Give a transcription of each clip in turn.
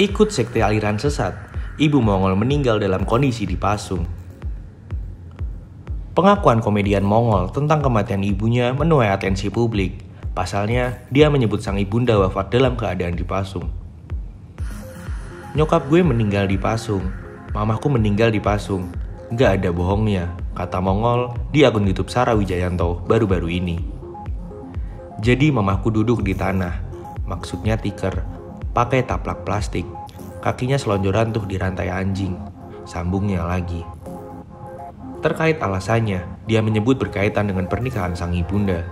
Ikut sekte aliran sesat, ibu Mongol meninggal dalam kondisi dipasung. Pengakuan komedian Mongol tentang kematian ibunya menuai atensi publik. Pasalnya, dia menyebut sang ibunda wafat dalam keadaan dipasung. Nyokap gue meninggal dipasung, mamaku meninggal dipasung. Gak ada bohongnya, kata Mongol di akun YouTube Sara Wijayanto baru-baru ini. Jadi mamaku duduk di tanah, maksudnya tikar, pakai taplak plastik, kakinya selonjoran tuh di rantai anjing, sambungnya lagi. Terkait alasannya, dia menyebut berkaitan dengan pernikahan sang ibunda.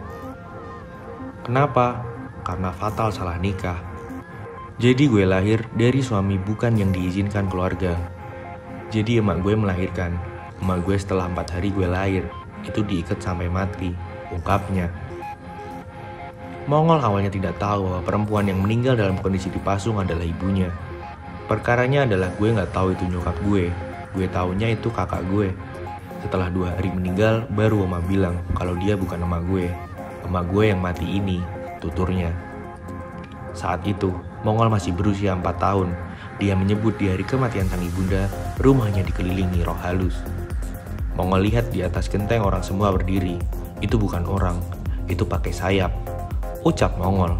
Kenapa? Karena fatal salah nikah. Jadi gue lahir dari suami bukan yang diizinkan keluarga. Jadi emak gue melahirkan, emak gue setelah 4 hari gue lahir, itu diikat sampai mati, ungkapnya. Mongol awalnya tidak tahu bahwa perempuan yang meninggal dalam kondisi dipasung adalah ibunya. Perkaranya adalah gue nggak tahu itu nyokap gue taunya itu kakak gue. Setelah 2 hari meninggal, baru emak bilang kalau dia bukan emak gue yang mati ini, tuturnya. Saat itu, Mongol masih berusia 4 tahun. Dia menyebut di hari kematian sang ibunda, rumahnya dikelilingi roh halus. Mongol lihat di atas genteng orang semua berdiri. Itu bukan orang, itu pakai sayap, ucap Mongol.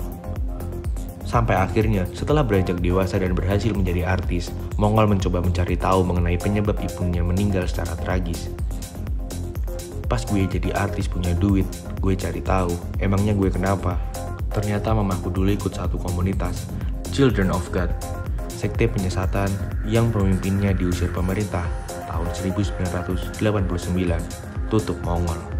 Sampai akhirnya, setelah beranjak dewasa dan berhasil menjadi artis, Mongol mencoba mencari tahu mengenai penyebab ibunya meninggal secara tragis. Pas gue jadi artis punya duit, gue cari tahu, emangnya gue kenapa? Ternyata mamaku dulu ikut satu komunitas, Children of God, sekte penyesatan yang pemimpinnya diusir pemerintah tahun 1989, tutup Mongol.